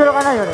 袋がないので。